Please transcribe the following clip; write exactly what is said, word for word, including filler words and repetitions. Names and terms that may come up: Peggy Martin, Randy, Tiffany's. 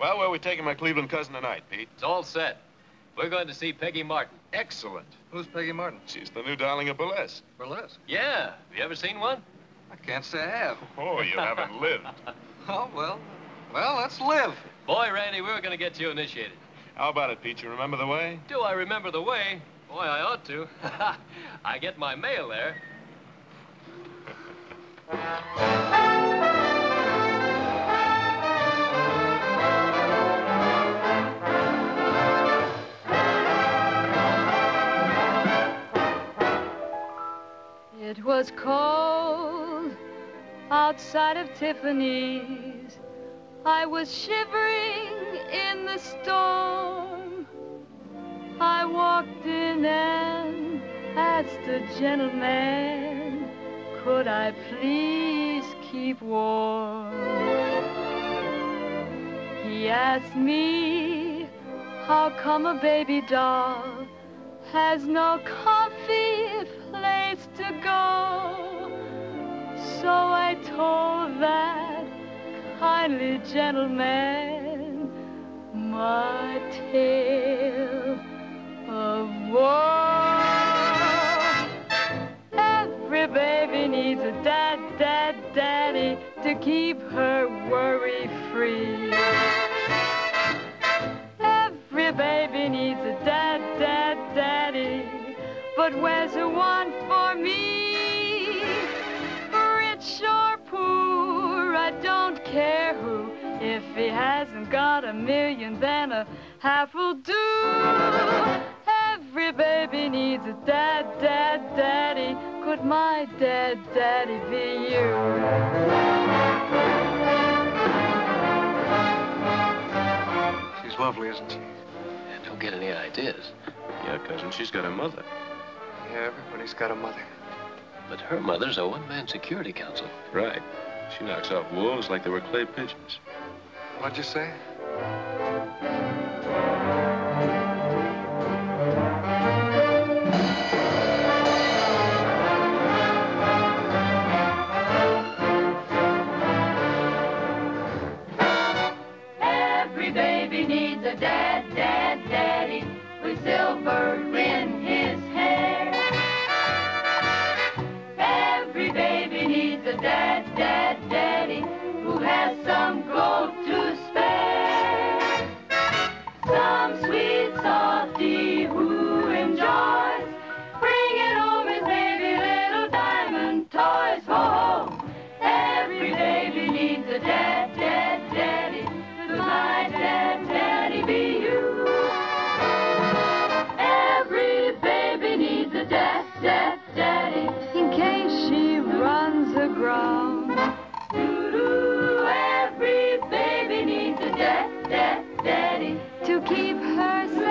Well, where are we taking my Cleveland cousin tonight, Pete? It's all set. We're going to see Peggy Martin. Excellent. Who's Peggy Martin? She's the new darling of burlesque. Burlesque? Yeah. Have you ever seen one? I can't say I have. Oh, you haven't lived. Oh, well. Well, let's live. Boy, Randy, we were going to get you initiated. How about it, Pete? You remember the way? Do I remember the way? Boy, I ought to. I get my mail there. It was cold outside of Tiffany's. I was shivering in the storm. I walked in and asked the gentleman, could I please keep warm? He asked me, how come a baby doll has no comfy place to go? So I told that kindly gentleman my tale of woe. Every baby needs a dad, dad, daddy to keep her worry free. Every baby needs a dad, dad, daddy, but where's the one for me? Rich or poor, I don't care who. If he hasn't got a million, then a half will do. Every baby needs a dad, dad, daddy. Could my dad, daddy be you? She's lovely, isn't she? I don't get any ideas. Yeah, cousin, she's got a mother. Yeah, everybody's got a mother. But her mother's a one-man security council. Right. She knocks off wolves like they were clay pigeons. What'd you say? Every baby needs a dad, dad, daddy with silver in his hair. Every baby needs a dad, dad, daddy who has some gold to spare. Some sweet softy who enjoys bringing home his baby little diamond toys. Ho, ho. Every baby needs a dad, dad, daddy. Could my dad, daddy be you? Every baby needs a dad, dad, daddy in case she runs aground. Doo-doo, every baby needs a dad, dad, daddy to keep her safe.